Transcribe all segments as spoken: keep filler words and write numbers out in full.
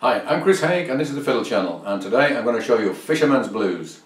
Hi, I'm Chris Haig and this is The Fiddle Channel, and today I'm going to show you Fisherman's Blues.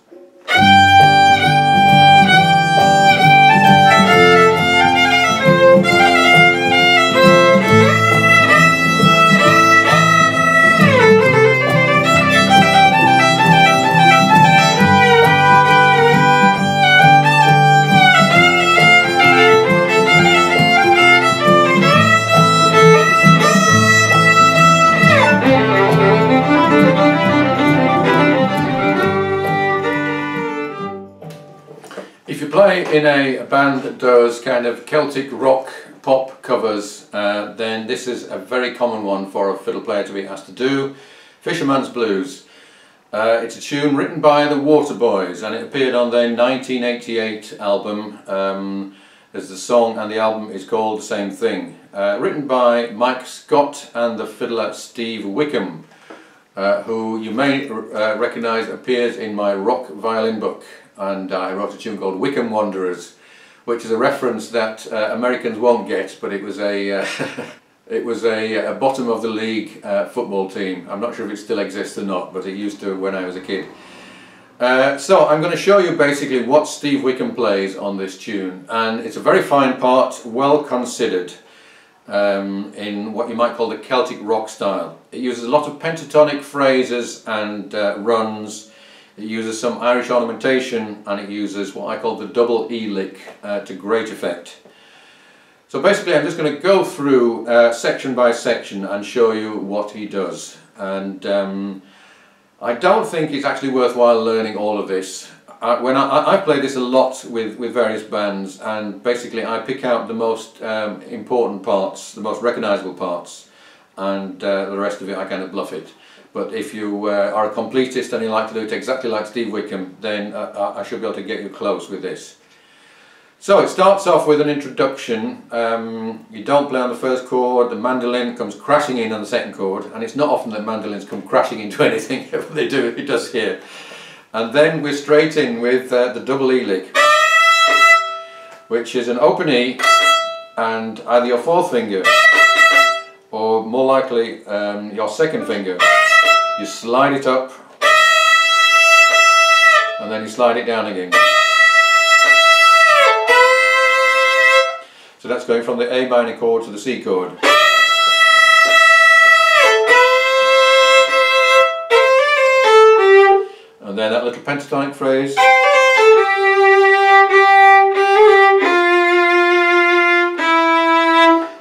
In a band that does kind of Celtic rock pop covers, uh, then this is a very common one for a fiddle player to be asked to do. Fisherman's Blues. Uh, it's a tune written by the Waterboys, and it appeared on their nineteen eighty-eight album. Um, there's the song, and the album is called the same thing. Uh, written by Mike Scott and the fiddler Steve Wickham, uh, who you may uh, recognise appears in my rock violin book. And I wrote a tune called Wickham Wanderers, which is a reference that uh, Americans won't get, but it was a uh, it was a, a bottom of the league uh, football team. I'm not sure if it still exists or not, but it used to when I was a kid. Uh, so I'm going to show you basically what Steve Wickham plays on this tune, and it's a very fine part, well considered, um, in what you might call the Celtic rock style. It uses a lot of pentatonic phrases and uh, runs. It uses some Irish ornamentation, and it uses what I call the double E lick uh, to great effect. So basically I'm just going to go through uh, section by section and show you what he does. And um, I don't think it's actually worthwhile learning all of this. I, when I, I play this a lot with, with various bands, and basically I pick out the most um, important parts, the most recognisable parts, and uh, the rest of it I kind of bluff it. But if you uh, are a completist and you like to do it exactly like Steve Wickham, then uh, I should be able to get you close with this. So it starts off with an introduction. Um, you don't play on the first chord, the mandolin comes crashing in on the second chord, and it's not often that mandolins come crashing into anything, but they do, it does here. And then we're straight in with uh, the double E lick, which is an open E and either your fourth finger, or more likely um, your second finger. You slide it up and then you slide it down again. So that's going from the A minor chord to the C chord. And then that little pentatonic phrase.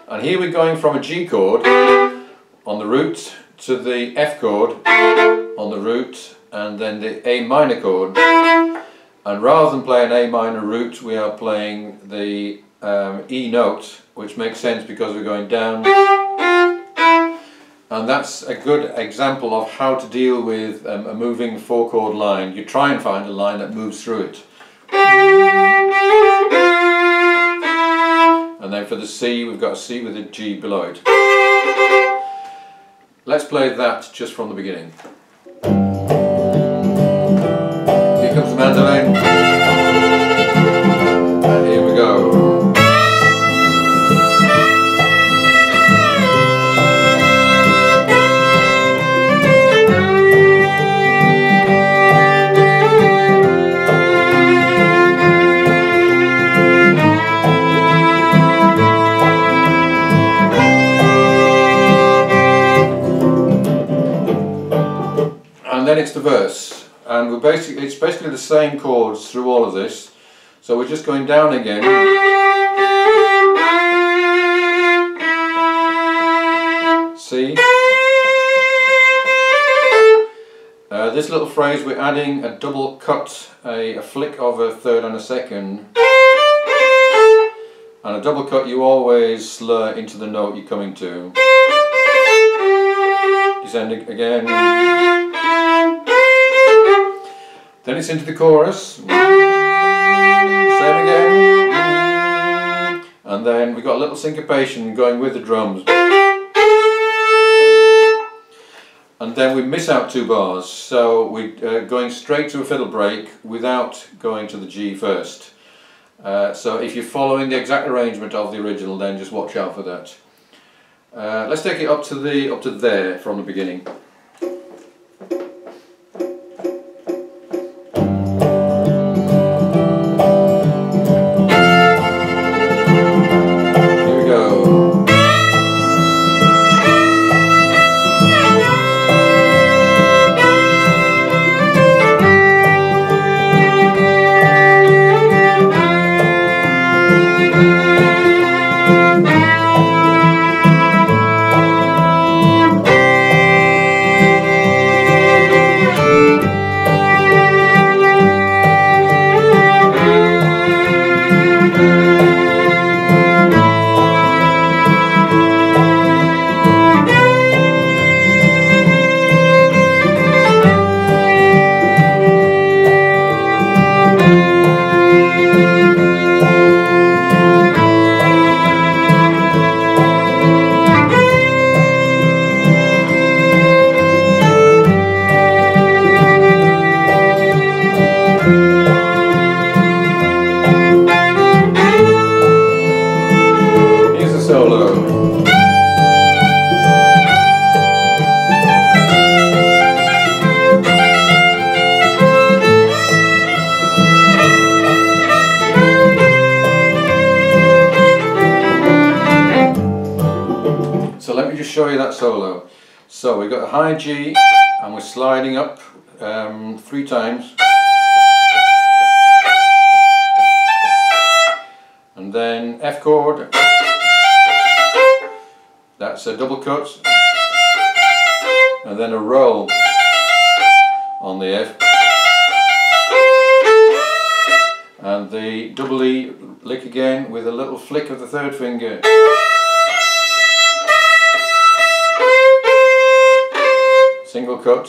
And here we're going from a G chord on the root to the F chord on the root, and then the A minor chord, and rather than play an A minor root we are playing the um, E note, which makes sense because we're going down, and that's a good example of how to deal with um, a moving four chord line. You try and find a line that moves through it, and then for the C we've got a C with a G below it. Let's play that just from the beginning. Here comes the mandolin. And here we go. Then it's the verse, and we're basically it's basically the same chords through all of this, so we're just going down again, C. Uh, this little phrase we're adding a double cut, a, a flick of a third and a second, and a double cut you always slur into the note you're coming to, descending again. Then it's into the chorus, same again, and then we've got a little syncopation going with the drums, and then we miss out two bars, so we're uh, going straight to a fiddle break without going to the G first. Uh, so if you're following the exact arrangement of the original, then just watch out for that. Uh, let's take it up to the up to there from the beginning. that solo. So we've got a high G and we're sliding up um, three times. And then F chord, that's a double cut, and then a roll on the F, and the double E lick again with a little flick of the third finger. Single cut.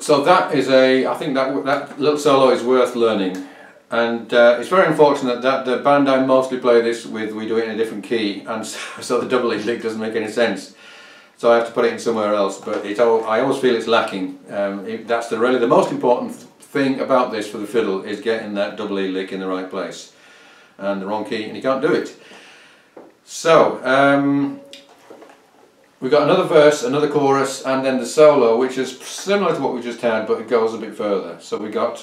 So that is a, I think that, that little solo is worth learning, and uh, it's very unfortunate that the band I mostly play this with, we do it in a different key, and so, so the double E lick doesn't make any sense, so I have to put it in somewhere else, but it, I always feel it's lacking. Um, it, that's the, really the most important thing about this for the fiddle, is getting that double E lick in the right place, and the wrong key and you can't do it. So um, we've got another verse, another chorus, and then the solo, which is similar to what we just had, but it goes a bit further. So we got...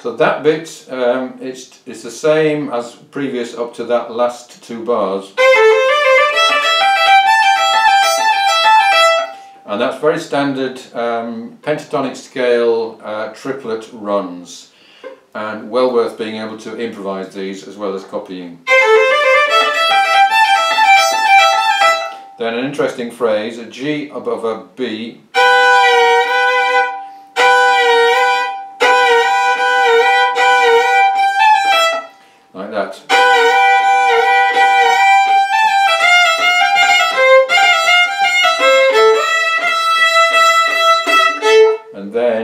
So that bit, um, it's, it's the same as previous up to that last two bars. And that's very standard um, pentatonic scale uh, triplet runs, and well worth being able to improvise these as well as copying. Then an interesting phrase, a G above a B. Like that.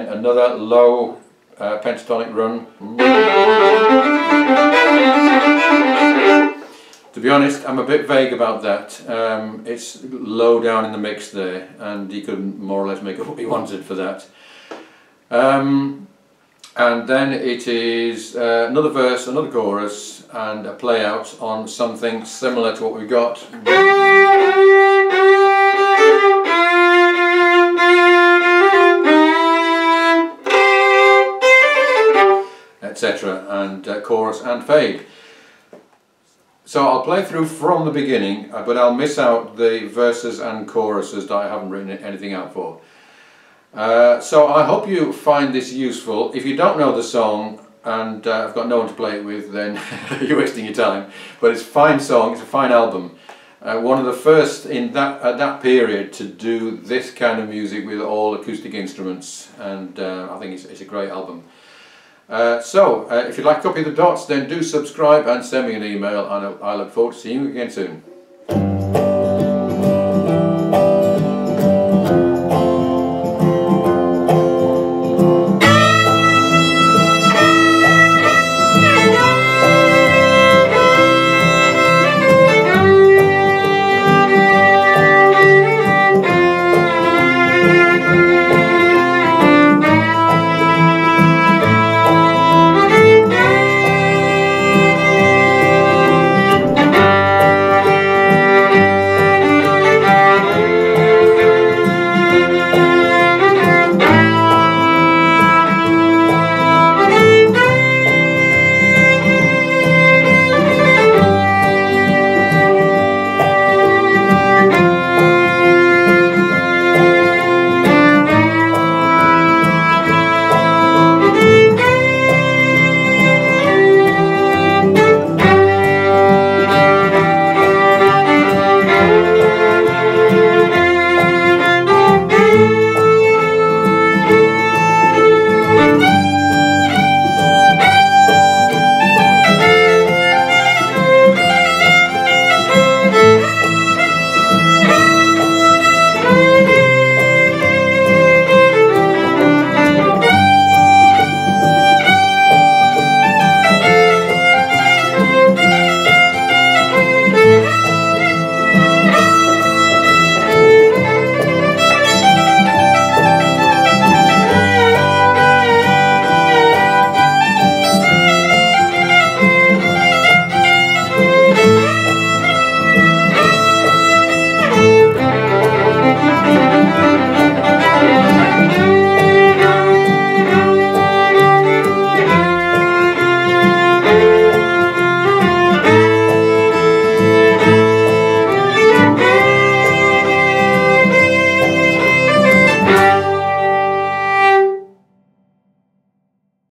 Another low uh, pentatonic run. To be honest, I'm a bit vague about that. Um, it's low down in the mix there, and you could more or less make up what you wanted for that. Um, and then it is uh, another verse, another chorus, and a play out on something similar to what we got. Etc. and uh, chorus and fade. So I'll play through from the beginning, uh, but I'll miss out the verses and choruses that I haven't written anything out for. Uh, so I hope you find this useful. If you don't know the song and uh, I've got no one to play it with, then you're wasting your time. But it's a fine song, it's a fine album. Uh, one of the first in that at that period to do this kind of music with all acoustic instruments, and uh, I think it's, it's a great album. Uh, so, uh, if you'd like to copy the dots, then do subscribe and send me an email, and I look forward to seeing you again soon.